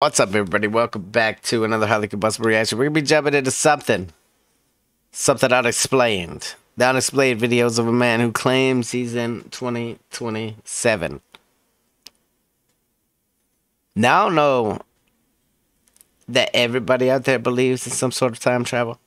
What's up, everybody? Welcome back to another Highly Combustible Reaction. We're going to be jumping into something unexplained. The unexplained videos of a man who claims he's in 2027. Now, I don't know that everybody out there believes in some sort of time travel.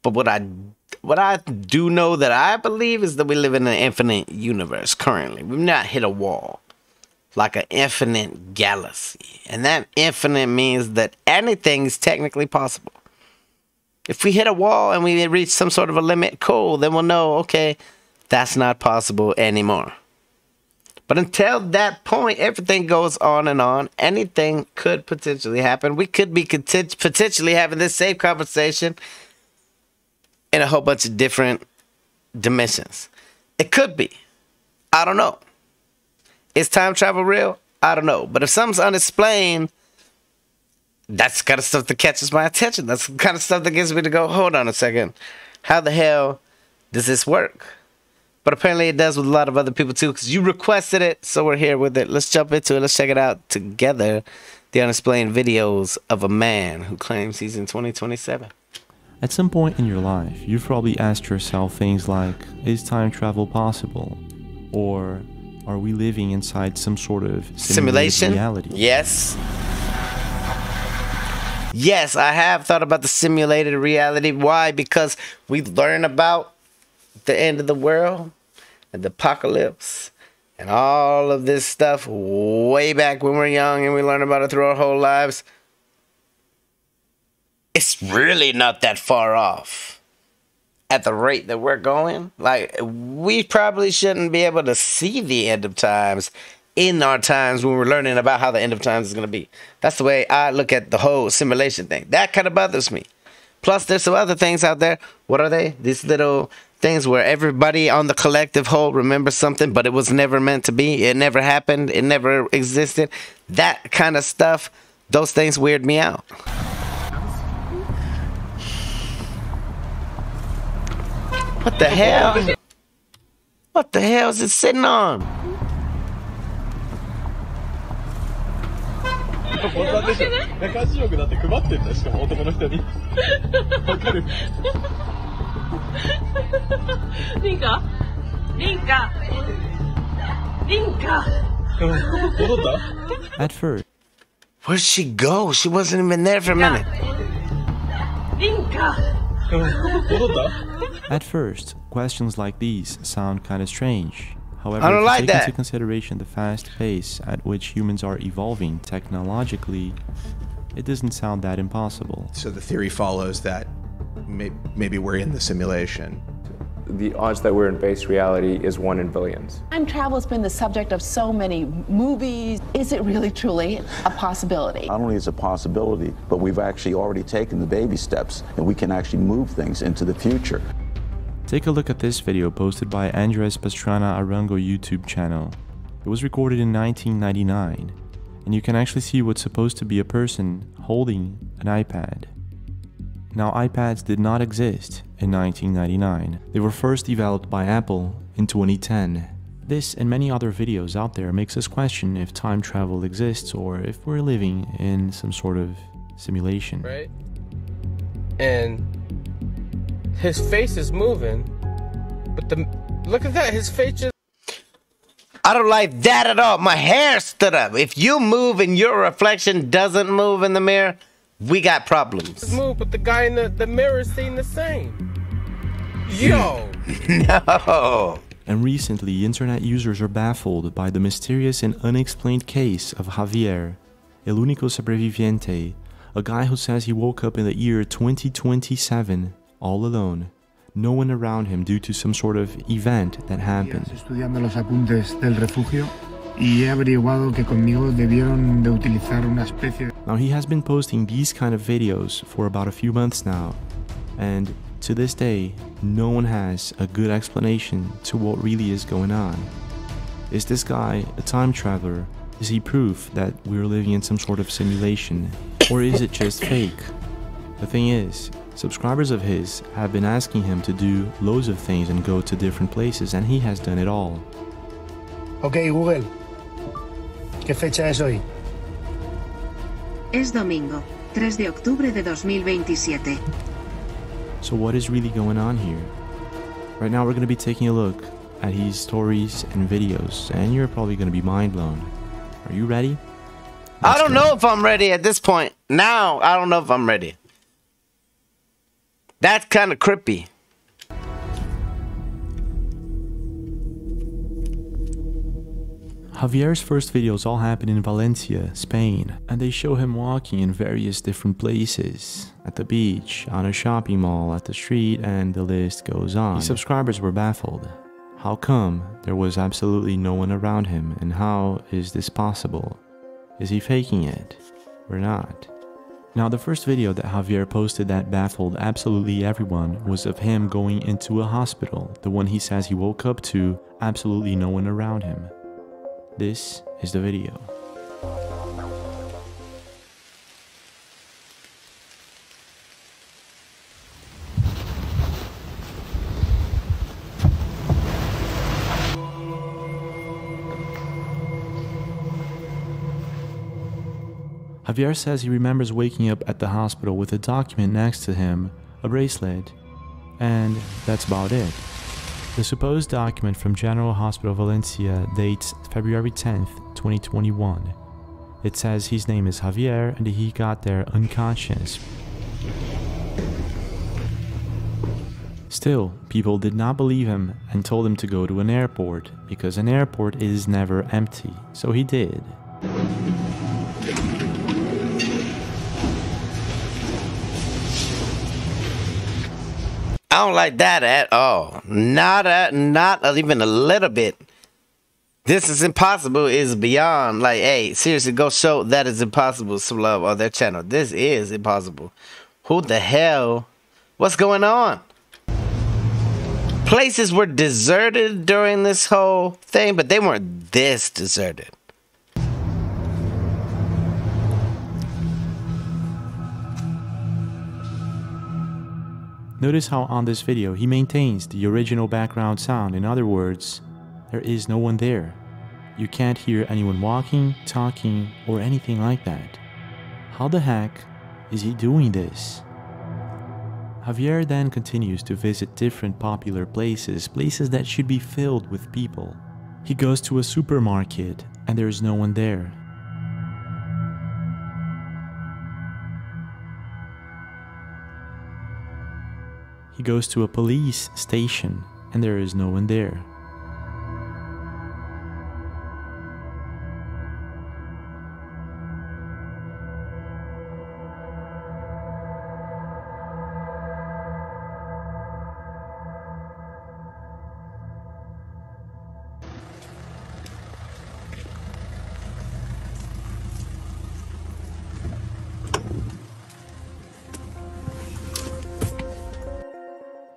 But what I do know that I believe is that we live in an infinite universe currently. We've not hit a wall. Like an infinite galaxy. And that infinite means that anything is technically possible. If we hit a wall and we reach some sort of a limit, cool, then we'll know, okay, that's not possible anymore. But until that point, everything goes on and on. Anything could potentially happen. We could be potentially having this same conversation in a whole bunch of different dimensions. It could be. I don't know. Is time travel real? I don't know. But if something's unexplained, that's the kind of stuff that catches my attention. That's the kind of stuff that gets me to go, hold on a second. How the hell does this work? But apparently it does with a lot of other people too, because you requested it, so we're here with it. Let's jump into it. Let's check it out together. The unexplained videos of a man who claims he's in 2027. At some point in your life, you've probably asked yourself things like, is time travel possible? Or, are we living inside some sort of simulation reality? Yes. Yes, I have thought about the simulated reality. Why? Because we learn about the end of the world and the apocalypse and all of this stuff way back when we're young, and we learn about it through our whole lives. It's really not that far off. At the rate that we're going, like, we probably shouldn't be able to see the end of times in our times when we're learning about how the end of times is going to be. That's the way I look at the whole simulation thing. That kind of bothers me. Plus, there's some other things out there. What are they? These little things where everybody on the collective whole remembers something, but it was never meant to be. It never happened. It never existed. That kind of stuff, those things weird me out. What the hell? What the hell is it sitting on? At first. Where'd she go? She wasn't even there for a minute. At first, questions like these sound kind of strange. However, if you take into consideration the fast pace at which humans are evolving technologically, it doesn't sound that impossible. So the theory follows that maybe we're in the simulation. The odds that we're in base reality is 1 in billions. Time travel has been the subject of so many movies. Is it really truly a possibility? Not only is it a possibility, but we've actually already taken the baby steps, and we can actually move things into the future. Take a look at this video posted by Andres Pastrana Arango YouTube channel. It was recorded in 1999, and you can actually see what's supposed to be a person holding an iPad. Now, iPads did not exist in 1999. They were first developed by Apple in 2010. This and many other videos out there makes us question if time travel exists or if we're living in some sort of simulation. Right? And his face is moving, but look at that, his face just... I don't like that at all. My hair stood up. If you move and your reflection doesn't move in the mirror, we got problems. Move, but the guy in the mirror seemed the same. Yo! No! And recently, internet users are baffled by the mysterious and unexplained case of Javier, el único sobreviviente, a guy who says he woke up in the year 2027, all alone, no one around him due to some sort of event that happened. Estudiando los apuntes del refugio. Now, he has been posting these kind of videos for about a few months now, and to this day, no one has a good explanation to what really is going on. Is this guy a time traveler? Is he proof that we're living in some sort of simulation? Or is it just fake? The thing is, subscribers of his have been asking him to do loads of things and go to different places, and he has done it all. Okay, Google. ¿Qué fecha es hoy? Es domingo, 3 de octubre de 2027. So what is really going on here? Right now we're going to be taking a look at his stories and videos, and you're probably going to be mind blown. Are you ready? Let's go. I don't know if I'm ready at this point. Now, I don't know if I'm ready. That's kind of creepy. Javier's first videos all happen in Valencia, Spain, and they show him walking in various different places, at the beach, on a shopping mall, at the street, and the list goes on. His subscribers were baffled. How come there was absolutely no one around him, and how is this possible? Is he faking it or not? Now, the first video that Javier posted that baffled absolutely everyone was of him going into a hospital, the one he says he woke up to, absolutely no one around him. This is the video. Javier says he remembers waking up at the hospital with a document next to him, a bracelet, and that's about it. The supposed document from General Hospital Valencia dates February 10th, 2021. It says his name is Javier and he got there unconscious. Still, people did not believe him and told him to go to an airport, because an airport is never empty, so he did. I don't like that at all. Not even a little bit. This is impossible is beyond, like, hey, seriously, go show That Is Impossible some love on their channel. This is impossible. Who the hell? What's going on? Places were deserted during this whole thing, but they weren't this deserted. Notice how on this video he maintains the original background sound. In other words, there is no one there. You can't hear anyone walking, talking, or anything like that. How the heck is he doing this? Javier then continues to visit different popular places, places that should be filled with people. He goes to a supermarket and there is no one there. He goes to a police station and there is no one there.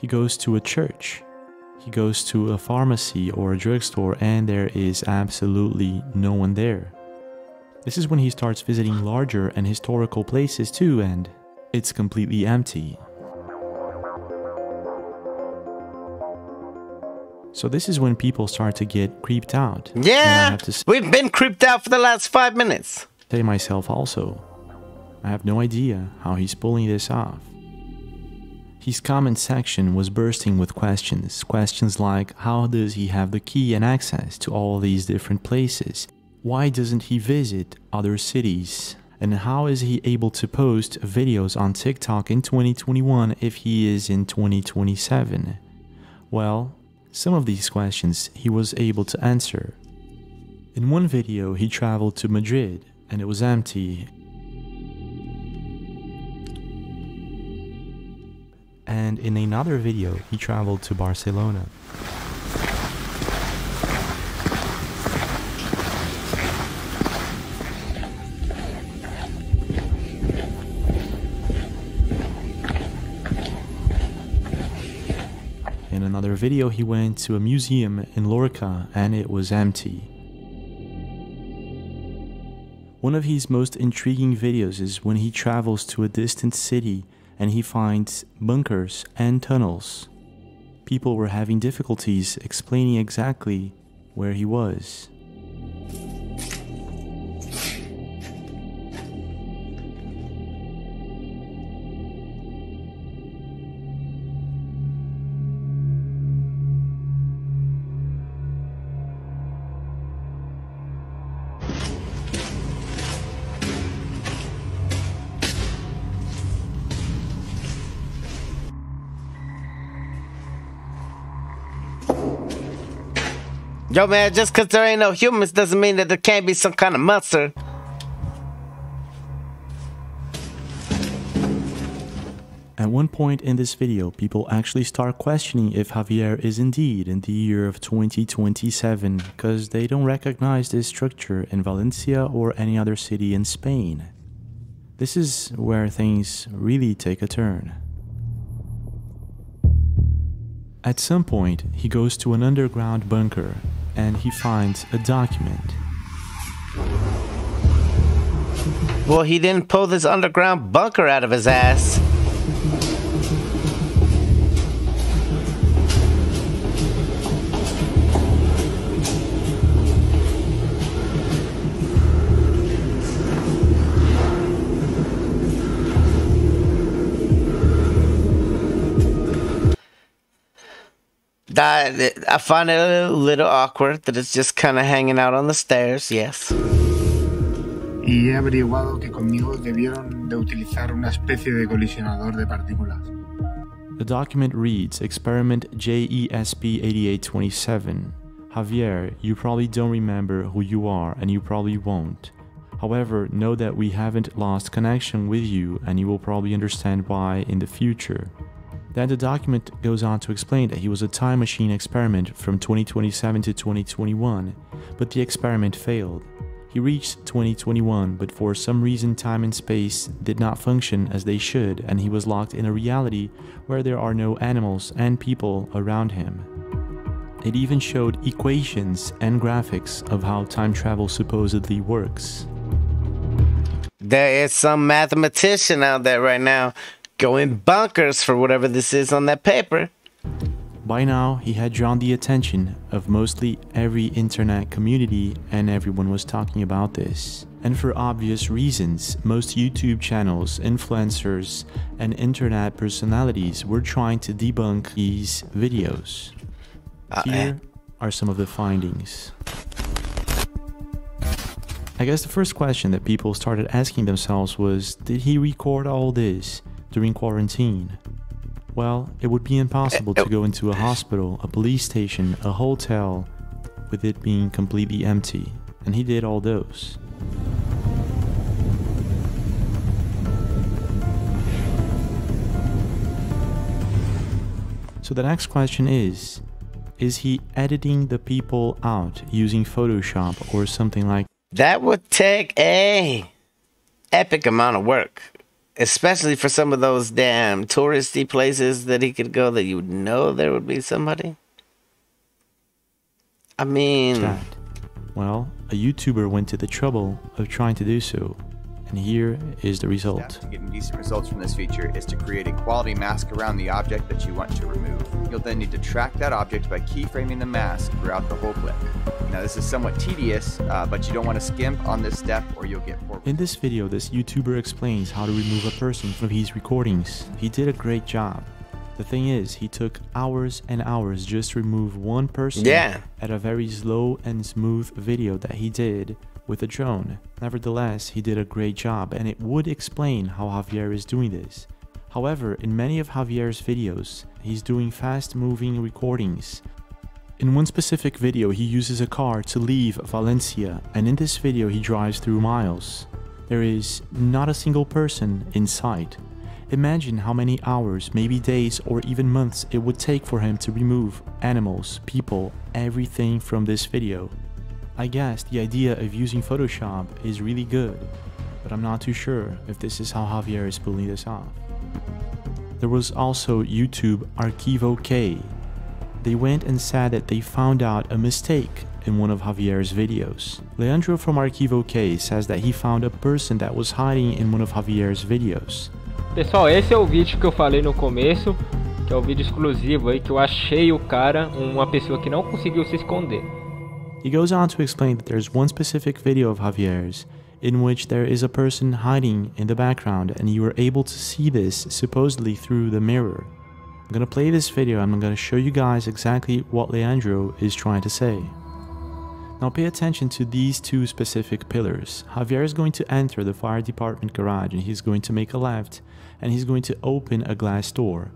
He goes to a church, he goes to a pharmacy or a drugstore, and there is absolutely no one there. This is when he starts visiting larger and historical places too, and it's completely empty. So this is when people start to get creeped out. Yeah, we've been creeped out for the last 5 minutes. Say myself also, I have no idea how he's pulling this off. His comment section was bursting with questions. Questions like, how does he have the key and access to all these different places? Why doesn't he visit other cities? And how is he able to post videos on TikTok in 2021 if he is in 2027? Well, some of these questions he was able to answer. In one video, he traveled to Madrid and it was empty. And in another video, he traveled to Barcelona. In another video, he went to a museum in Lorca and it was empty. One of his most intriguing videos is when he travels to a distant city and he finds bunkers and tunnels. People were having difficulties explaining exactly where he was. Yo, man, just because there ain't no humans doesn't mean that there can't be some kind of monster. At one point in this video, people actually start questioning if Javier is indeed in the year of 2027, because they don't recognize this structure in Valencia or any other city in Spain. This is where things really take a turn. At some point, he goes to an underground bunker, and he finds a document. Well, he didn't pull this underground bunker out of his ass. I find it a little awkward that it's just kind of hanging out on the stairs, yes. Y he averiguado que conmigo debieron de utilizar una especie de colisionador de partículas. The document reads, Experiment JESP8827. Javier, you probably don't remember who you are and you probably won't. However, know that we haven't lost connection with you and you will probably understand why in the future. Then the document goes on to explain that he was a time machine experiment from 2027 to 2021, but the experiment failed. He reached 2021, but for some reason time and space did not function as they should, and he was locked in a reality where there are no animals and people around him. It even showed equations and graphics of how time travel supposedly works. There is some mathematician out there right now going bonkers for whatever this is on that paper. By now, he had drawn the attention of mostly every internet community and everyone was talking about this. And for obvious reasons, most YouTube channels, influencers, and internet personalities were trying to debunk these videos. Here are some of the findings. I guess the first question that people started asking themselves was, did he record all this during quarantine? Well, it would be impossible to go into a hospital, a police station, a hotel, with it being completely empty. And he did all those. So the next question is he editing the people out using Photoshop or something like that? That would take a epic amount of work. Especially for some of those damn touristy places that he could go that you know there would be somebody. I mean... That. Well, a YouTuber went to the trouble of trying to do so. And here is the result. The step to getting decent results from this feature is to create a quality mask around the object that you want to remove. You'll then need to track that object by keyframing the mask throughout the whole clip. Now this is somewhat tedious, but you don't want to skimp on this step or you'll get poor. In this video, this YouTuber explains how to remove a person from his recordings. He did a great job. The thing is, he took hours and hours just to remove one person at a very slow and smooth video that he did with a drone. Nevertheless, he did a great job and it would explain how Javier is doing this. However, in many of Javier's videos, he's doing fast-moving recordings. In one specific video, he uses a car to leave Valencia, and in this video, he drives through miles. There is not a single person in sight. Imagine how many hours, maybe days or even months it would take for him to remove animals, people, everything from this video. I guess the idea of using Photoshop is really good, but I'm not too sure if this is how Javier is pulling this off. There was also YouTube Archivo K. They went and said that they found out a mistake in one of Javier's videos. Leandro from Archivo K says that he found a person that was hiding in one of Javier's videos. Pessoal, esse é o vídeo que eu falei no começo, que é o vídeo exclusivo aí que eu achei o cara, uma pessoa que não conseguiu se esconder. He goes on to explain that there's one specific video of Javier's in which there is a person hiding in the background and you are able to see this supposedly through the mirror. I'm gonna play this video and I'm gonna show you guys exactly what Leandro is trying to say. Now pay attention to these two specific pillars. Javier is going to enter the fire department garage and he's going to make a left and he's going to open a glass door.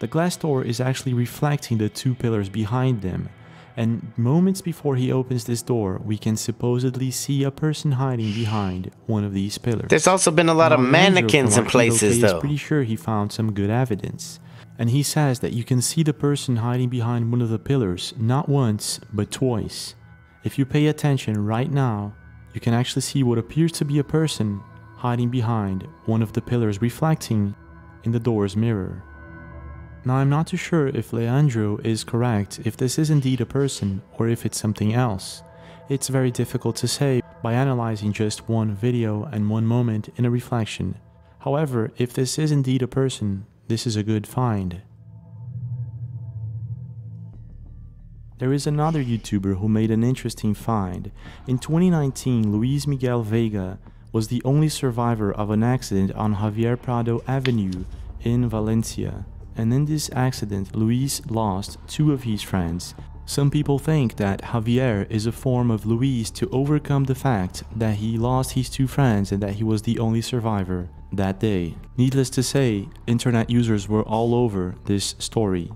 The glass door is actually reflecting the two pillars behind them, and moments before he opens this door, we can supposedly see a person hiding behind one of these pillars. There's also been a lot of mannequins in places, though. I'm pretty sure he found some good evidence. And he says that you can see the person hiding behind one of the pillars, not once, but twice. If you pay attention right now, you can actually see what appears to be a person hiding behind one of the pillars reflecting in the door's mirror. Now, I'm not too sure if Leandro is correct, if this is indeed a person or if it's something else. It's very difficult to say by analyzing just one video and one moment in a reflection. However, if this is indeed a person, this is a good find. There is another YouTuber who made an interesting find. In 2019, Luis Miguel Vega was the only survivor of an accident on Javier Prado Avenue in Valencia. And in this accident, Luis lost two of his friends. Some people think that Javier is a form of Luis to overcome the fact that he lost his two friends and that he was the only survivor that day. Needless to say, internet users were all over this story,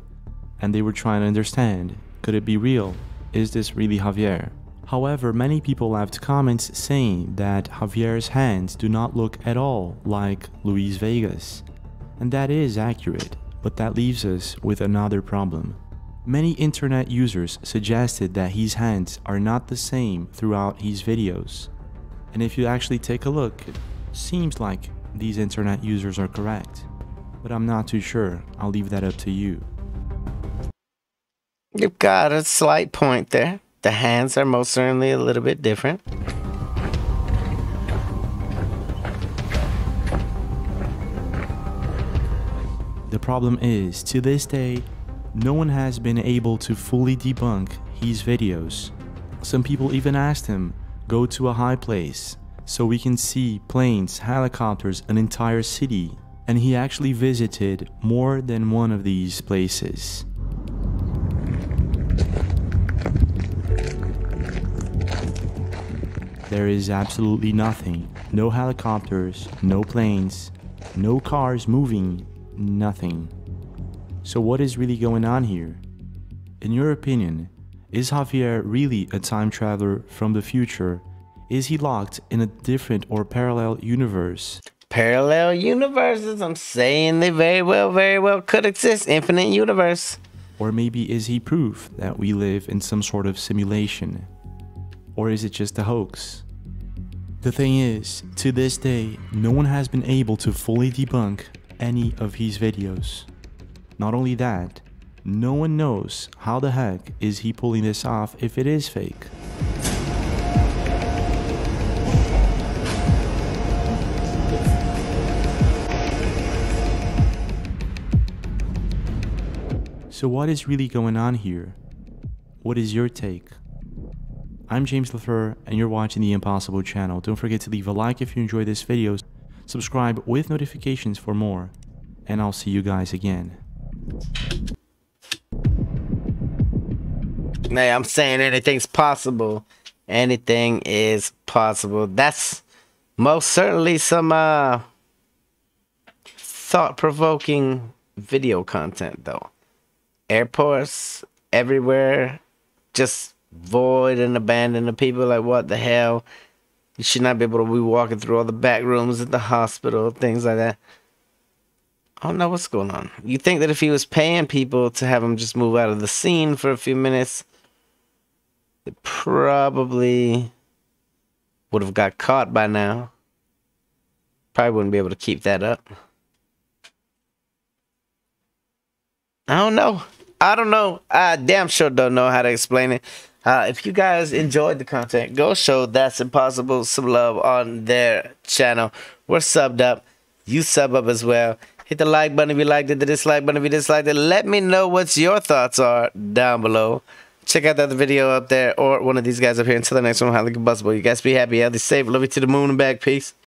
and they were trying to understand, could it be real? Is this really Javier? However, many people left comments saying that Javier's hands do not look at all like Luis Vega's. And that is accurate. But that leaves us with another problem. Many internet users suggested that his hands are not the same throughout his videos. And if you actually take a look, it seems like these internet users are correct. But I'm not too sure. I'll leave that up to you. You've got a slight point there. The hands are most certainly a little bit different. The problem is, to this day, no one has been able to fully debunk his videos. Some people even asked him, go to a high place so we can see planes, helicopters, an entire city. And he actually visited more than one of these places. There is absolutely nothing. No helicopters, no planes, no cars moving. Nothing. So what is really going on here? In your opinion, is Javier really a time traveler from the future? Is he locked in a different or parallel universe? Parallel universes, I'm saying they very well could exist. Infinite universe. Or maybe is he proof that we live in some sort of simulation? Or is it just a hoax? The thing is, to this day, no one has been able to fully debunk any of his videos. Not only that, no one knows how the heck is he pulling this off if it is fake. So what is really going on here? What is your take? I'm James LaFleur and you're watching The Impossible Channel. Don't forget to leave a like if you enjoyed this video. Subscribe with notifications for more, and I'll see you guys again. Hey, I'm saying anything's possible. Anything is possible. That's most certainly some thought-provoking video content, though. Airports everywhere, just void and abandoned. The people like, what the hell? You should not be able to be walking through all the back rooms at the hospital, things like that. I don't know what's going on. You think that if he was paying people to have him just move out of the scene for a few minutes, it probably would have got caught by now. Probably wouldn't be able to keep that up. I don't know. I damn sure don't know how to explain it. If you guys enjoyed the content, go show That's Impossible some love on their channel. We're subbed up. You sub up as well. Hit the like button if you liked it, the dislike button if you disliked it. Let me know what your thoughts are down below. Check out the other video up there or one of these guys up here. Until the next one, Highly Combustible. You guys be happy, healthy, safe. Love you to the moon and back. Peace.